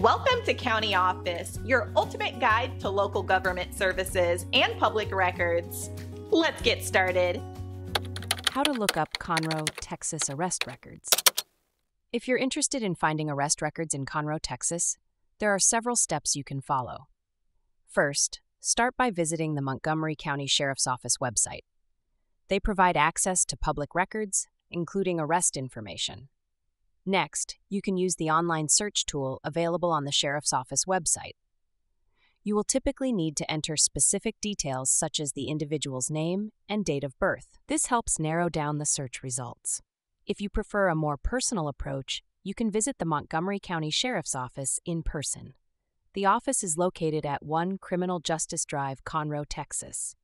Welcome to County Office, your ultimate guide to local government services and public records. Let's get started. How to look up Conroe, Texas arrest records. If you're interested in finding arrest records in Conroe, Texas, there are several steps you can follow. First, start by visiting the Montgomery County Sheriff's Office website. They provide access to public records, including arrest information. Next, you can use the online search tool available on the Sheriff's Office website. You will typically need to enter specific details such as the individual's name and date of birth. This helps narrow down the search results. If you prefer a more personal approach, you can visit the Montgomery County Sheriff's Office in person. The office is located at 1 Criminal Justice Drive, Conroe, Texas.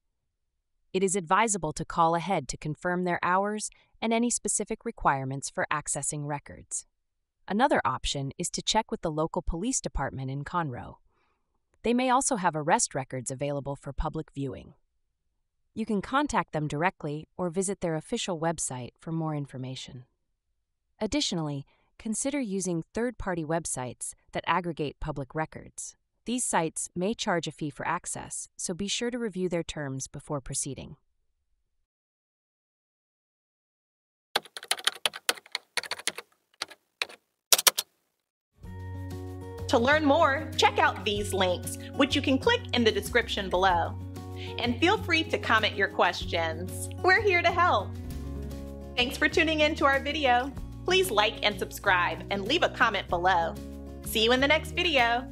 It is advisable to call ahead to confirm their hours and any specific requirements for accessing records. Another option is to check with the local police department in Conroe. They may also have arrest records available for public viewing. You can contact them directly or visit their official website for more information. Additionally, consider using third-party websites that aggregate public records. These sites may charge a fee for access, so be sure to review their terms before proceeding. To learn more, check out these links, which you can click in the description below. And feel free to comment your questions. We're here to help. Thanks for tuning in to our video. Please like and subscribe and leave a comment below. See you in the next video.